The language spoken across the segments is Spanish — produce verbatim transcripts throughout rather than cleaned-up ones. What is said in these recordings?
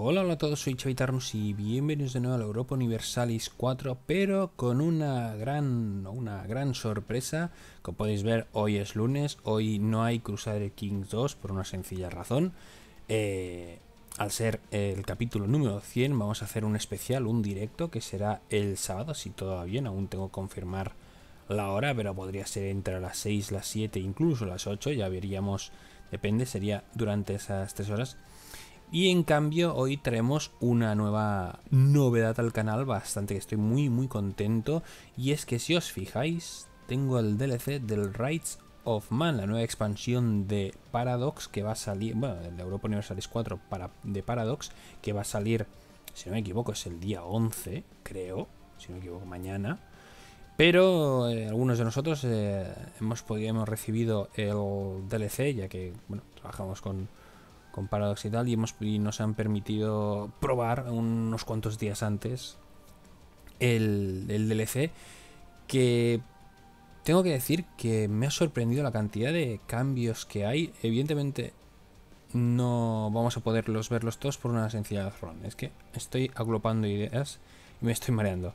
Hola, hola a todos, soy Xavitarnus y bienvenidos de nuevo a la Europa Universalis cuatro, pero con una gran, una gran sorpresa. Como podéis ver, hoy es lunes, hoy no hay Crusader Kings dos por una sencilla razón. Eh, al ser el capítulo número cien, vamos a hacer un especial, un directo, que será el sábado, si todo va bien. Aún tengo que confirmar la hora, pero podría ser entre las seis, las siete, incluso las ocho, ya veríamos, depende, sería durante esas tres horas. Y en cambio hoy traemos una nueva novedad al canal, bastante que estoy muy muy contento, y es que si os fijáis tengo el D L C del Rights of Man, la nueva expansión de Paradox que va a salir, bueno, de Europa Universalis cuatro para, de Paradox, que va a salir, si no me equivoco, es el día once, creo, si no me equivoco, mañana. Pero eh, algunos de nosotros eh, hemos podido, hemos recibido el D L C, ya que bueno, trabajamos con... con Paradox y tal, y, hemos, y nos han permitido probar unos cuantos días antes el, el D L C, que tengo que decir que me ha sorprendido la cantidad de cambios que hay. Evidentemente no vamos a poderlos verlos todos por una sencilla razón, es que estoy agrupando ideas y me estoy mareando.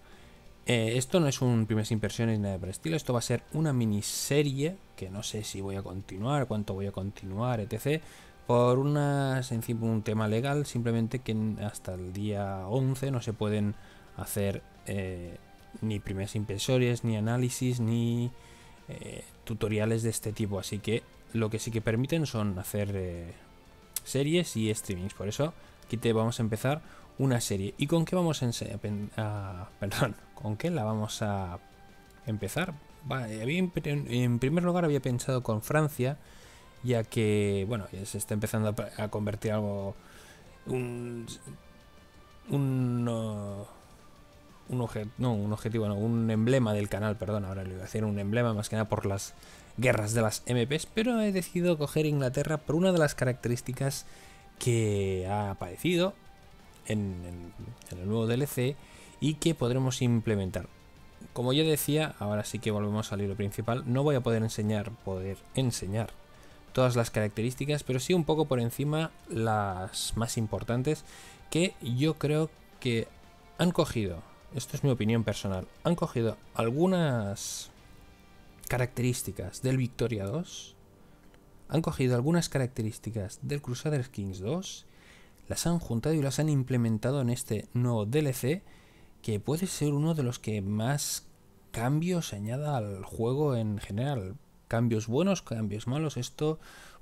Eh, esto no es un primeras impresiones ni nada por el estilo, esto va a ser una miniserie que no sé si voy a continuar, cuánto voy a continuar, etcétera. Por una, encima, un tema legal, simplemente que hasta el día once no se pueden hacer eh, ni primeras impresiones, ni análisis, ni eh, tutoriales de este tipo. Así que lo que sí que permiten son hacer eh, series y streamings. Por eso aquí te vamos a empezar una serie. ¿Y con qué vamos a, a perdón, con qué la vamos a empezar? Vale, había, en primer lugar había pensado con Francia, ya que bueno, se está empezando a convertir algo un un, uh, un, obje, no, un objetivo no, un emblema del canal, perdón, ahora le voy a hacer un emblema más que nada por las guerras de las M Pes, pero he decidido coger Inglaterra por una de las características que ha aparecido en, en, en el nuevo D L C y que podremos implementar. Como ya decía, ahora sí que volvemos al hilo principal, no voy a poder enseñar, poder enseñar todas las características, pero sí un poco por encima las más importantes, que yo creo que han cogido, esto es mi opinión personal, han cogido algunas características del Victoria dos, han cogido algunas características del Crusader Kings dos, las han juntado y las han implementado en este nuevo D L C, que puede ser uno de los que más cambios añada al juego en general. Cambios buenos, cambios malos, esto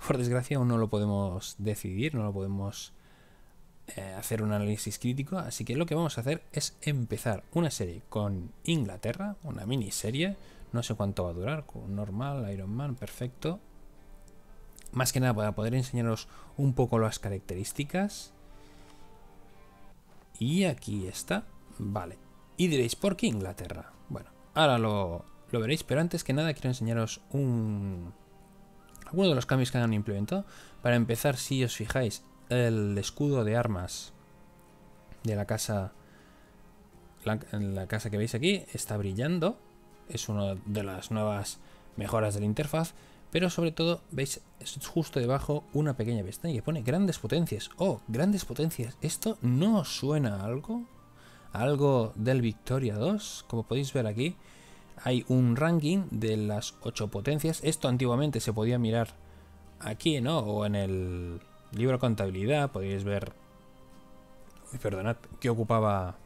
por desgracia aún no lo podemos decidir, no lo podemos eh, hacer un análisis crítico, así que lo que vamos a hacer es empezar una serie con Inglaterra, una miniserie, no sé cuánto va a durar, normal, Iron Man, perfecto. Más que nada para poder enseñaros un poco las características. Y aquí está, vale. Y diréis, ¿por qué Inglaterra? Bueno, ahora lo... Lo veréis, pero antes que nada quiero enseñaros un... algunos de los cambios que han implementado. Para empezar, si os fijáis, el escudo de armas de la casa, la, la casa que veis aquí, está brillando. Es una de las nuevas mejoras de la interfaz. Pero sobre todo, veis, es justo debajo una pequeña pestaña que pone grandes potencias. ¡Oh, grandes potencias! ¿Esto no os suena a algo? ¿A algo del Victoria dos? Como podéis ver aquí, hay un ranking de las ocho potencias. Esto antiguamente se podía mirar aquí, ¿no? O en el libro de contabilidad podéis ver, uy, perdonad, qué ocupaba,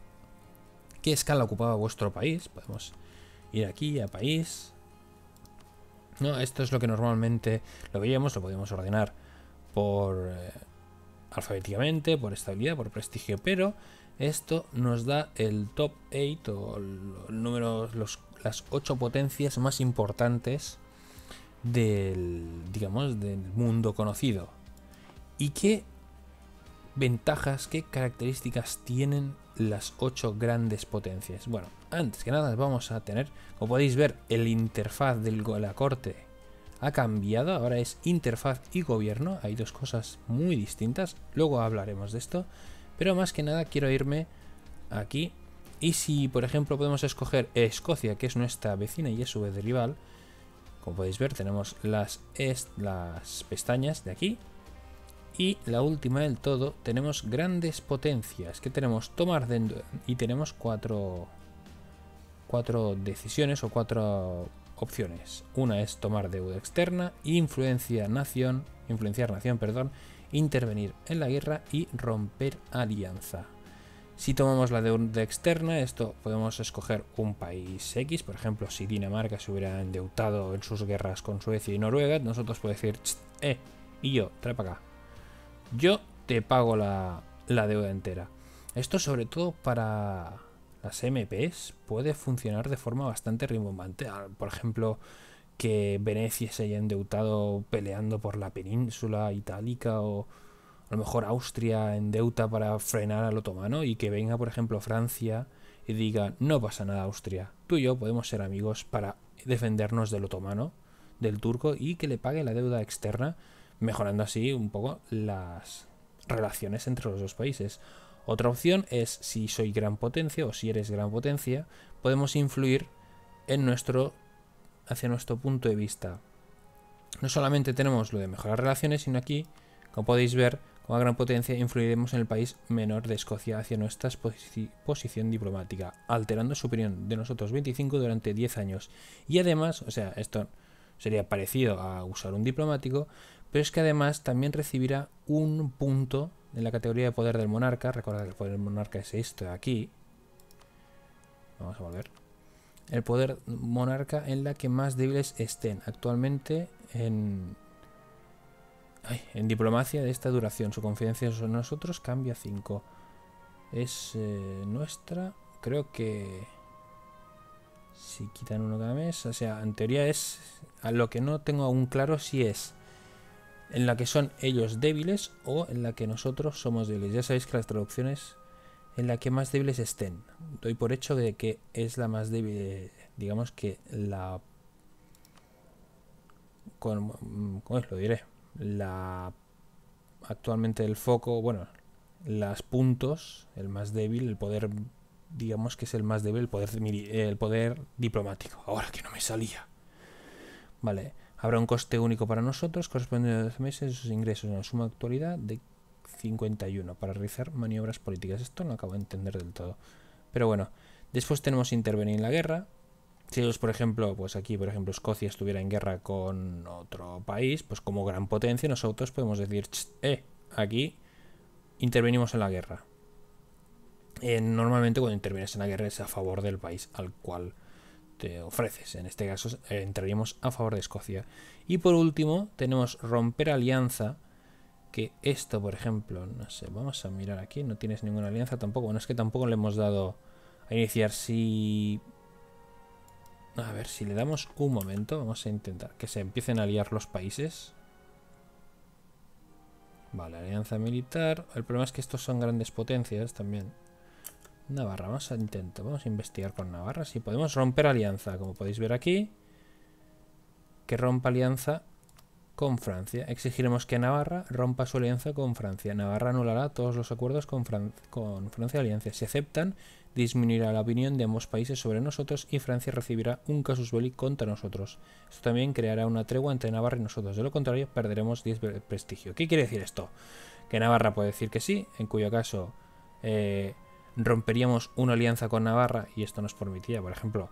qué escala ocupaba vuestro país. Podemos ir aquí a país, ¿no? Esto es lo que normalmente lo veíamos, lo podíamos ordenar por eh, alfabéticamente, por estabilidad, por prestigio, pero esto nos da el top ocho o el número, los, las ocho potencias más importantes del, digamos, del mundo conocido. ¿Y qué ventajas, qué características tienen las ocho grandes potencias? Bueno, antes que nada vamos a tener, como podéis ver, el interfaz de la corte ha cambiado, ahora es interfaz y gobierno, hay dos cosas muy distintas, luego hablaremos de esto. Pero más que nada quiero irme aquí, y si por ejemplo podemos escoger Escocia, que es nuestra vecina y es su vez rival, como podéis ver tenemos las, las pestañas de aquí, Y la última del todo, tenemos grandes potencias, que tenemos tomar de, y tenemos cuatro, cuatro decisiones o cuatro opciones. Una es tomar deuda externa, influencia nación, influenciar nación, perdón, intervenir en la guerra y romper alianza. Si tomamos la deuda externa, esto podemos escoger un país X, por ejemplo, si Dinamarca se hubiera endeudado en sus guerras con Suecia y Noruega, nosotros podemos decir, eh, y yo, trae para acá. Yo te pago la, la deuda entera. Esto sobre todo para las M Pes puede funcionar de forma bastante rimbombante. Por ejemplo, que Venecia se haya endeudado peleando por la península itálica, o a lo mejor Austria endeuda para frenar al otomano y que venga, por ejemplo, Francia y diga, no pasa nada Austria, tú y yo podemos ser amigos para defendernos del otomano, del turco, y que le pague la deuda externa, mejorando así un poco las relaciones entre los dos países. Otra opción es, si soy gran potencia o si eres gran potencia, podemos influir en nuestro, hacia nuestro punto de vista. No solamente tenemos lo de mejorar relaciones, sino aquí, como podéis ver, como gran potencia influiremos en el país menor de Escocia hacia nuestra posi posición diplomática, alterando su opinión de nosotros veinticinco durante diez años. Y además, o sea, esto sería parecido a usar un diplomático, pero es que además también recibirá un punto en la categoría de poder del monarca. Recordad que el poder del monarca es esto de aquí. Vamos a volver. El poder monarca en la que más débiles estén actualmente en, ay, en diplomacia de esta duración. Su confianza en nosotros cambia a cinco. Es eh, nuestra. Creo que si quitan uno cada mes. O sea, en teoría es a lo que no tengo aún claro si es en la que son ellos débiles o en la que nosotros somos débiles. Ya sabéis que las traducciones en la que más débiles estén. Doy por hecho de que es la más débil, digamos que la... Con, ¿cómo es? Lo diré. La... Actualmente el foco, bueno, las puntos, el más débil, el poder, digamos que es el más débil, el poder, el poder diplomático. Ahora que no me salía. Vale. Habrá un coste único para nosotros, correspondiente a doce meses de sus ingresos, en la suma actualidad de cincuenta y uno, para realizar maniobras políticas. Esto no acabo de entender del todo. Pero bueno, después tenemos intervenir en la guerra. Si ellos, por ejemplo, pues aquí, por ejemplo, Escocia estuviera en guerra con otro país, pues como gran potencia nosotros podemos decir, eh, aquí intervenimos en la guerra. Eh, normalmente cuando intervienes en la guerra es a favor del país al cual te ofreces. En este caso eh, entraríamos a favor de Escocia. Y por último tenemos romper alianza, que esto, por ejemplo, no sé, vamos a mirar aquí, no tienes ninguna alianza tampoco. Bueno, es que tampoco le hemos dado a iniciar. Si a ver, si le damos un momento, vamos a intentar que se empiecen a aliar los países. Vale, alianza militar. El problema es que estos son grandes potencias también. Navarra, vamos a intento, vamos a investigar con Navarra si podemos romper alianza, como podéis ver aquí, que rompa alianza con Francia. Exigiremos que Navarra rompa su alianza con Francia. Navarra anulará todos los acuerdos con, Fran con Francia de alianza. Si aceptan, disminuirá la opinión de ambos países sobre nosotros y Francia recibirá un casus belli contra nosotros. Esto también creará una tregua entre Navarra y nosotros. De lo contrario, perderemos diez prestigio. ¿Qué quiere decir esto? Que Navarra puede decir que sí, en cuyo caso... Eh, romperíamos una alianza con Navarra y esto nos permitía, por ejemplo,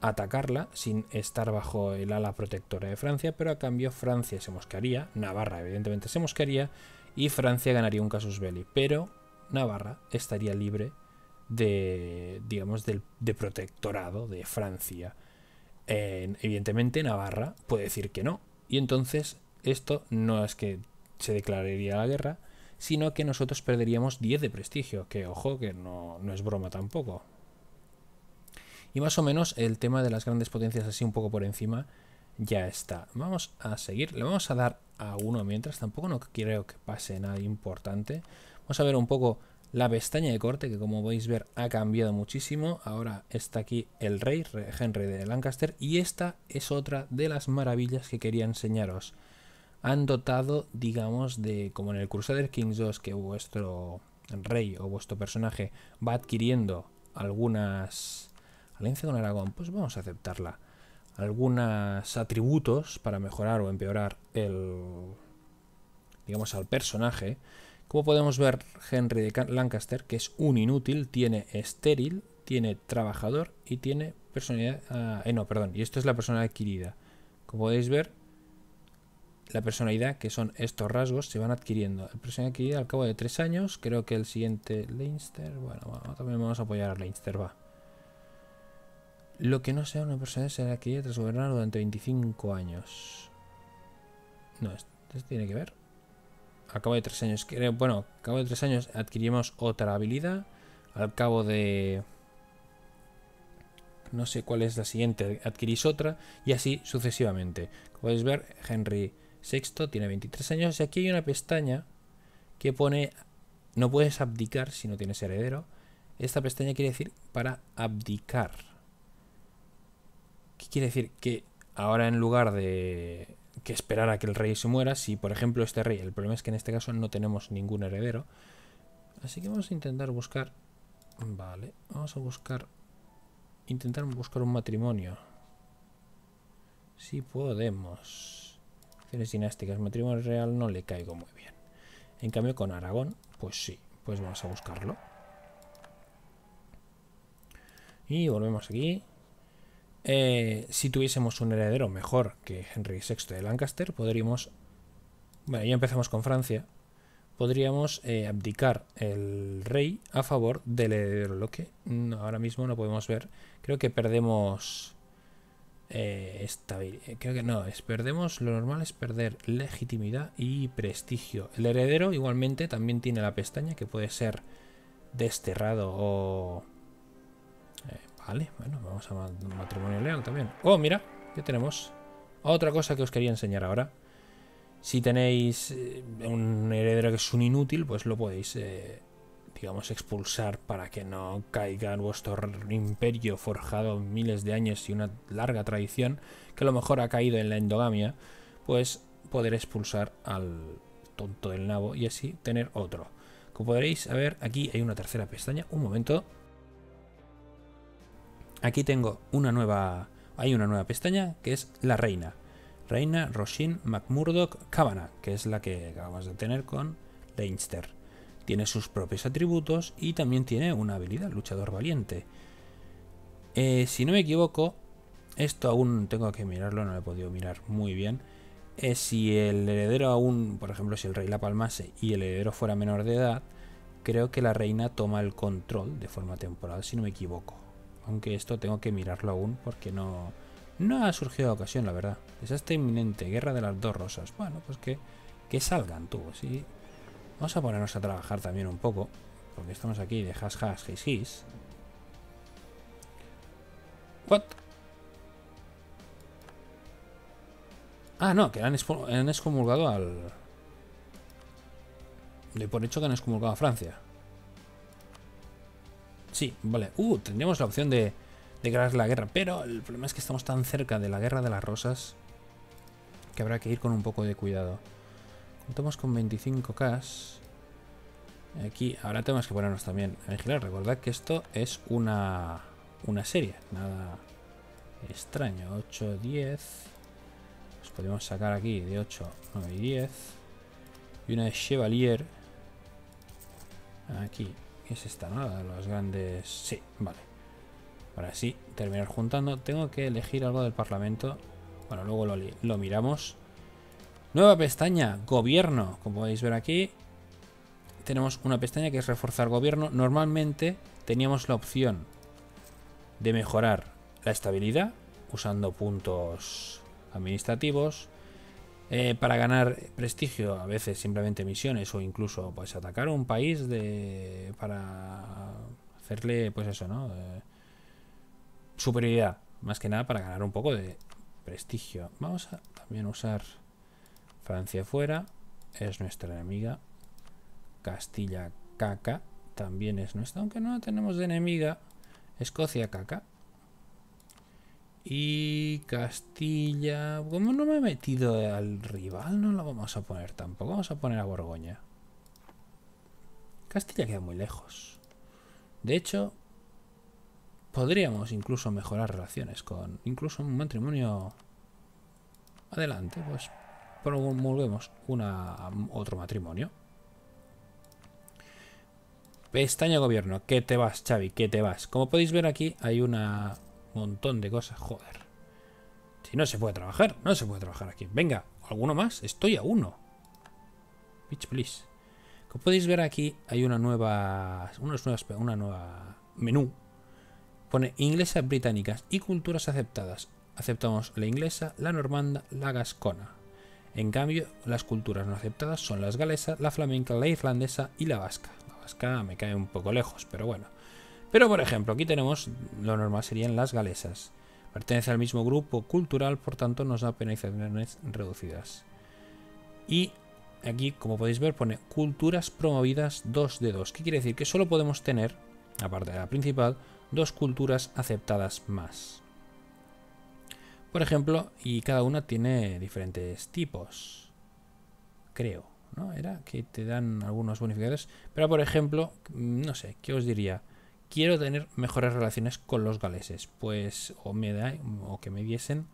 atacarla sin estar bajo el ala protectora de Francia, pero a cambio Francia se mosquearía, Navarra evidentemente se mosquearía y Francia ganaría un casus belli, pero Navarra estaría libre de, digamos, del de protectorado de Francia. Eh, evidentemente Navarra puede decir que no, y entonces esto no es que se declararía la guerra, sino que nosotros perderíamos diez de prestigio, que ojo, que no, no es broma tampoco. Y más o menos el tema de las grandes potencias así un poco por encima ya está. Vamos a seguir, le vamos a dar a uno mientras, tampoco no creo que pase nada importante. Vamos a ver un poco la pestaña de corte, que como podéis ver ha cambiado muchísimo. Ahora está aquí el rey, Henry de Lancaster, y esta es otra de las maravillas que quería enseñaros. Han dotado, digamos, de como en el Crusader Kings dos, que vuestro rey o vuestro personaje va adquiriendo algunas alianza con Aragón, pues vamos a aceptarla, algunos atributos para mejorar o empeorar el, digamos, al personaje, como podemos ver, Henry de Lancaster, que es un inútil, tiene estéril, tiene trabajador y tiene personalidad... Uh, eh, no, perdón, y esto es la personalidad adquirida. Como podéis ver, la personalidad, que son estos rasgos, se van adquiriendo. La personalidad adquirida al cabo de tres años, creo que el siguiente... Leinster, bueno, bueno también vamos a apoyar a Leinster, va. Lo que no sea una personalidad será adquirida tras gobernar durante veinticinco años. No, esto, esto tiene que ver. Al cabo de tres años, creo, bueno, al cabo de tres años adquirimos otra habilidad. Al cabo de... no sé cuál es la siguiente, adquirís otra y así sucesivamente. Como podéis ver, Henry sexto tiene veintitrés años y aquí hay una pestaña que pone no puedes abdicar si no tienes heredero. Esta pestaña quiere decir para abdicar. ¿Qué quiere decir? Que ahora en lugar de que esperar a que el rey se muera, si por ejemplo este rey, el problema es que en este caso no tenemos ningún heredero, así que vamos a intentar buscar, vale, vamos a buscar intentar buscar un matrimonio. Si podemos. Acciones dinásticas. Matrimonio real no le caigo muy bien. En cambio con Aragón, pues sí. Pues vamos a buscarlo. Y volvemos aquí. Eh, si tuviésemos un heredero mejor que Henry sexto de Lancaster, podríamos... Bueno, ya empezamos con Francia. Podríamos eh, abdicar el rey a favor del heredero, lo que no, ahora mismo no podemos ver. Creo que perdemos eh, estabilidad. Creo que no, es perdemos, lo normal es perder legitimidad y prestigio. El heredero igualmente también tiene la pestaña que puede ser desterrado o... Eh, vale, bueno, vamos a matrimonio leal también. Oh, mira, ya tenemos otra cosa que os quería enseñar ahora. Si tenéis un heredero que es un inútil, pues lo podéis, eh, digamos, expulsar para que no caiga en vuestro imperio forjado miles de años y una larga tradición, que a lo mejor ha caído en la endogamia, pues poder expulsar al tonto del nabo y así tener otro. Como podréis ver, aquí hay una tercera pestaña. Un momento. Aquí tengo una nueva... Hay una nueva pestaña que es la reina. Reina Roshin McMurdoch Kavana, que es la que acabamos de tener con Leinster. Tiene sus propios atributos y también tiene una habilidad, luchador valiente. Eh, si no me equivoco, esto aún tengo que mirarlo, no lo he podido mirar muy bien. Eh, si el heredero aún, por ejemplo, si el rey la palmase y el heredero fuera menor de edad, creo que la reina toma el control de forma temporal, si no me equivoco. Aunque esto tengo que mirarlo aún porque no... No ha surgido ocasión, la verdad. Desastre inminente, guerra de las dos rosas. Bueno, pues que, que salgan, tú, sí. Vamos a ponernos a trabajar también un poco, porque estamos aquí de has, has, his, his. ¿What? Ah, no, que han excomulgado al... De por hecho que han excomulgado a Francia. Sí, vale. Uh, tendríamos la opción de... declarar la guerra, pero el problema es que estamos tan cerca de la guerra de las rosas que habrá que ir con un poco de cuidado. Contamos con veinticinco K. Aquí ahora tenemos que ponernos también a vigilar. Recordad que esto es una, una serie, nada extraño. ocho, diez. Los podemos sacar aquí de ocho, nueve y diez. Y una de Chevalier. Aquí. ¿Qué es esta? Nada, los grandes... Sí, vale. Ahora sí, terminar juntando. Tengo que elegir algo del Parlamento. Bueno, luego lo, lo miramos. Nueva pestaña, gobierno. Como podéis ver aquí, tenemos una pestaña que es reforzar gobierno. Normalmente teníamos la opción de mejorar la estabilidad usando puntos administrativos. Eh, para ganar prestigio, a veces simplemente misiones o incluso pues atacar a un país de, para hacerle pues eso, ¿no? Eh, superioridad, más que nada para ganar un poco de prestigio. Vamos a también usar Francia fuera, es nuestra enemiga. Castilla, caca, también es nuestra, aunque no tenemos de enemiga. Escocia, caca. Y Castilla, como no me he metido al rival, no lo vamos a poner tampoco. Vamos a poner a Borgoña. Castilla queda muy lejos. De hecho... podríamos incluso mejorar relaciones con... incluso un matrimonio... Adelante, pues promulguemos una, otro matrimonio. Pestaña gobierno, que te vas, Xavi, que te vas. Como podéis ver aquí hay un montón de cosas, joder. Si no se puede trabajar, no se puede trabajar aquí. Venga, ¿alguno más? Estoy a uno. Bitch, please. Como podéis ver aquí hay una nueva, unos nuevas, una nueva menú. Pone inglesas, británicas y culturas aceptadas. Aceptamos la inglesa, la normanda, la gascona. En cambio, las culturas no aceptadas son las galesas, la flamenca, la irlandesa y la vasca. La vasca me cae un poco lejos, pero bueno. Pero por ejemplo, aquí tenemos, lo normal serían las galesas. Pertenece al mismo grupo cultural, por tanto nos da penalizaciones reducidas. Y aquí, como podéis ver, pone culturas promovidas dos de dos. ¿Qué quiere decir? Que solo podemos tener, aparte de la principal, dos culturas aceptadas más. Por ejemplo, y cada una tiene diferentes tipos. Creo, ¿no? Era que te dan algunos bonificadores. Pero, por ejemplo, no sé, ¿qué os diría? Quiero tener mejores relaciones con los galeses. Pues o me da, o que me diesen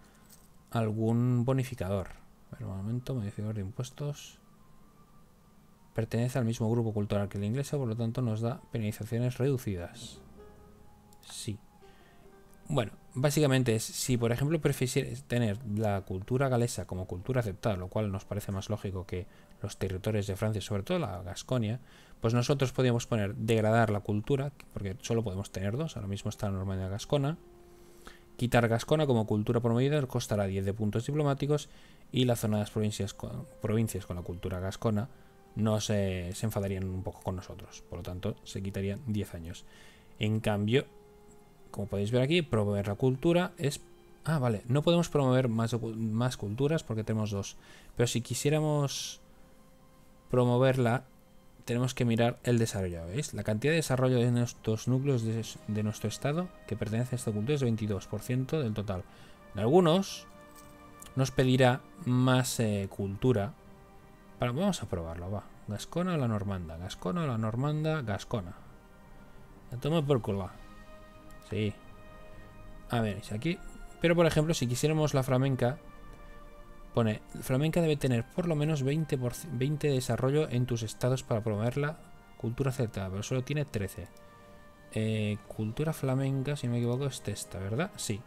algún bonificador. A ver, un momento, modificador de impuestos. Pertenece al mismo grupo cultural que la inglesa, por lo tanto nos da penalizaciones reducidas. Sí. Bueno, básicamente es, si por ejemplo prefieres tener la cultura galesa como cultura aceptada, lo cual nos parece más lógico que los territorios de Francia, sobre todo la Gasconia, pues nosotros podríamos poner degradar la cultura, porque solo podemos tener dos, ahora mismo está la Normandía gascona, quitar gascona como cultura promovida, costará diez de puntos diplomáticos, y la zona de las provincias con, provincias con la cultura gascona no se, se enfadarían un poco con nosotros, por lo tanto se quitarían diez años. En cambio, como podéis ver aquí, promover la cultura es... Ah, vale, no podemos promover más, más culturas porque tenemos dos. Pero si quisiéramos promoverla, tenemos que mirar el desarrollo, ¿veis? La cantidad de desarrollo de nuestros núcleos de, de nuestro estado que pertenece a esta cultura es veintidós por ciento del total. En algunos nos pedirá más eh, cultura. Para, vamos a probarlo, va. Gascona o la normanda, gascona o la normanda, gascona. La toma por culo. Sí. A ver, aquí. Pero por ejemplo, si quisiéramos la flamenca, pone, flamenca debe tener por lo menos veinte, por veinte de desarrollo en tus estados para promover la cultura aceptada, pero solo tiene trece. Eh, cultura flamenca, si no me equivoco, es esta, ¿verdad? Sí.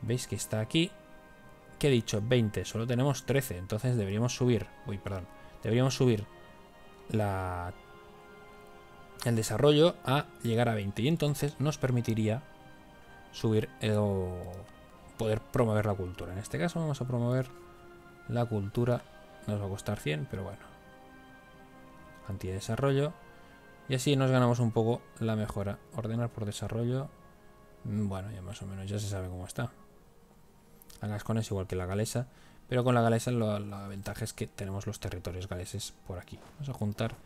¿Veis que está aquí? ¿Qué he dicho? veinte, solo tenemos trece, entonces deberíamos subir. Uy, perdón. Deberíamos subir la... el desarrollo a llegar a veinte y entonces nos permitiría subir el, o poder promover la cultura. En este caso vamos a promover la cultura, nos va a costar cien, pero bueno, antidesarrollo, y así nos ganamos un poco la mejora. Ordenar por desarrollo, bueno, ya más o menos ya se sabe cómo está. La gascona es igual que la galesa, pero con la galesa lo, la ventaja es que tenemos los territorios galeses por aquí. Vamos a juntar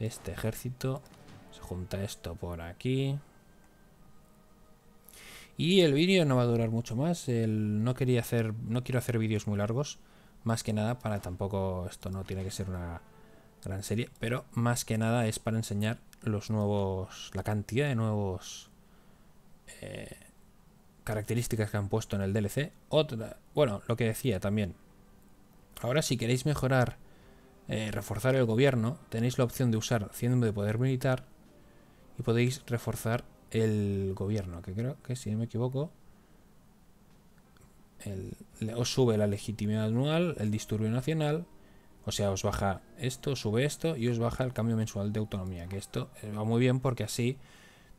este ejército. Se junta esto por aquí. Y el vídeo no va a durar mucho más. El, no quería hacer. No quiero hacer vídeos muy largos. Más que nada para tampoco. Esto no tiene que ser una gran serie. Pero más que nada es para enseñar los nuevos. La cantidad de nuevos. Eh, características que han puesto en el D L C. Otra. Bueno, lo que decía también. Ahora, si queréis mejorar. Eh, reforzar el gobierno, tenéis la opción de usar cien de poder militar y podéis reforzar el gobierno, que creo que si no me equivoco el, le, os sube la legitimidad anual, el disturbio nacional, o sea, os baja esto, sube esto y os baja el cambio mensual de autonomía, que esto va muy bien porque así,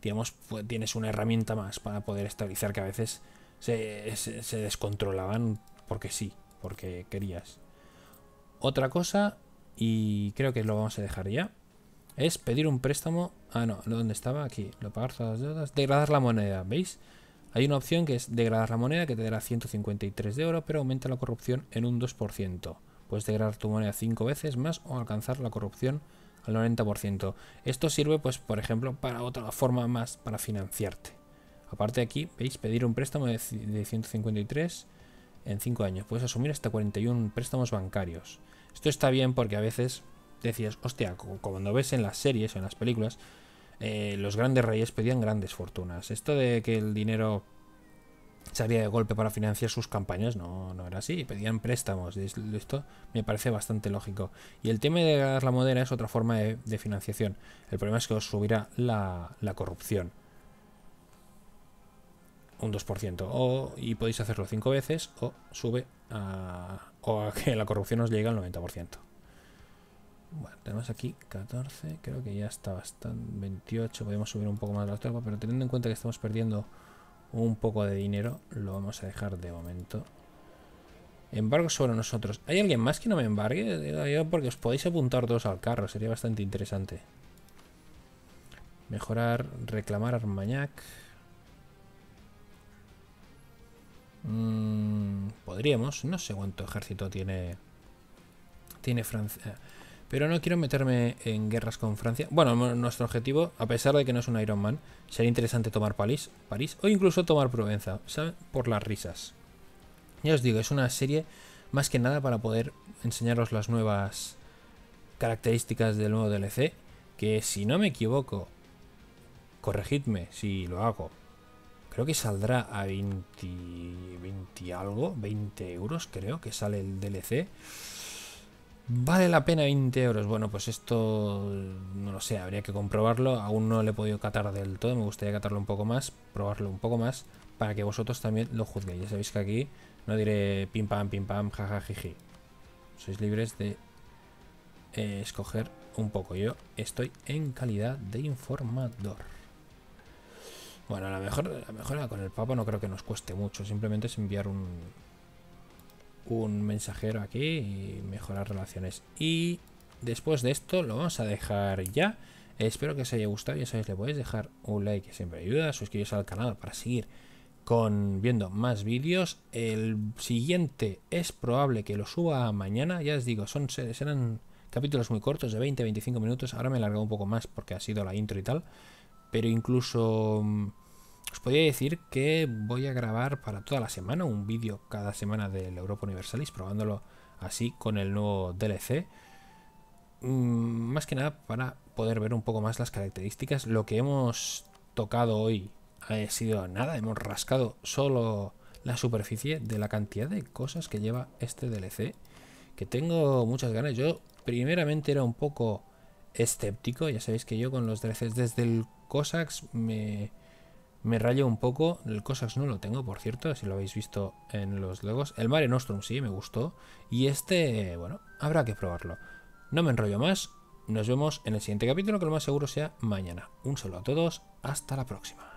digamos, pues, tienes una herramienta más para poder estabilizar, que a veces se, se, se descontrolaban porque sí, porque querías. Otra cosa, y creo que lo vamos a dejar ya, es pedir un préstamo. Ah, no, ¿dónde estaba? Aquí. Lo pagar todas las deudas. Degradar la moneda, ¿veis? Hay una opción que es degradar la moneda, que te dará ciento cincuenta y tres de oro, pero aumenta la corrupción en un dos por ciento. Puedes degradar tu moneda cinco veces más o alcanzar la corrupción al noventa por ciento. Esto sirve, pues, por ejemplo, para otra forma más para financiarte. Aparte aquí, ¿veis? Pedir un préstamo de ciento cincuenta y tres en cinco años. Puedes asumir hasta cuarenta y uno préstamos bancarios. Esto está bien porque a veces decías, hostia, cuando ves en las series o en las películas, eh, los grandes reyes pedían grandes fortunas. Esto de que el dinero salía de golpe para financiar sus campañas. No, no era así, pedían préstamos. Esto me parece bastante lógico. Y el tema de la guerra moderna es otra forma de, de financiación. El problema es que os subirá la, la corrupción un dos por ciento, o, y podéis hacerlo cinco veces, o sube a, o a que la corrupción os llegue al noventa por ciento. Bueno, tenemos aquí catorce, creo que ya está bastante, veintiocho, podemos subir un poco más la tropa, pero teniendo en cuenta que estamos perdiendo un poco de dinero, lo vamos a dejar de momento. Embargo sobre nosotros. ¿Hay alguien más que no me embargue? Porque os podéis apuntar todos al carro, sería bastante interesante. Mejorar, reclamar Armagnac. Mm, podríamos, no sé cuánto ejército tiene tiene Francia, pero no quiero meterme en guerras con Francia. Bueno, nuestro objetivo, a pesar de que no es un Iron Man, sería interesante tomar París, París o incluso tomar Provenza, ¿sabe? Por las risas. Ya os digo, es una serie más que nada para poder enseñaros las nuevas características del nuevo D L C, que si no me equivoco, corregidme si lo hago, creo que saldrá a veinte, veinte algo, veinte euros creo que sale el D L C. ¿Vale la pena veinte euros? Bueno, pues esto no lo sé, habría que comprobarlo. Aún no le he podido catar del todo, me gustaría catarlo un poco más, probarlo un poco más, para que vosotros también lo juzguéis. Ya sabéis que aquí no diré pim pam, pim pam, jajajiji. Sois libres de eh, escoger un poco. Yo estoy en calidad de informador. Bueno, a lo mejor, a lo mejor con el Papa no creo que nos cueste mucho. Simplemente es enviar un, un mensajero aquí y mejorar relaciones. Y después de esto lo vamos a dejar ya. Espero que os haya gustado. Ya sabéis, le podéis dejar un like que siempre ayuda. Suscribiros al canal para seguir con, viendo más vídeos. El siguiente es probable que lo suba mañana. Ya os digo, son, serán capítulos muy cortos de veinte a veinticinco minutos. Ahora me he alargado un poco más porque ha sido la intro y tal. Pero incluso... os podría decir que voy a grabar para toda la semana un vídeo cada semana del Europa Universalis, probándolo así con el nuevo D L C. Más que nada para poder ver un poco más las características. Lo que hemos tocado hoy ha sido nada, hemos rascado solo la superficie de la cantidad de cosas que lleva este D L C, que tengo muchas ganas. Yo primeramente era un poco escéptico, ya sabéis que yo con los D L Cs desde el Cossacks me... Me rayo un poco. El Cossacks no lo tengo, por cierto, si lo habéis visto en los logos. El Mare Nostrum sí, me gustó. Y este, bueno, habrá que probarlo. No me enrollo más. Nos vemos en el siguiente capítulo, que lo más seguro sea mañana. Un saludo a todos. Hasta la próxima.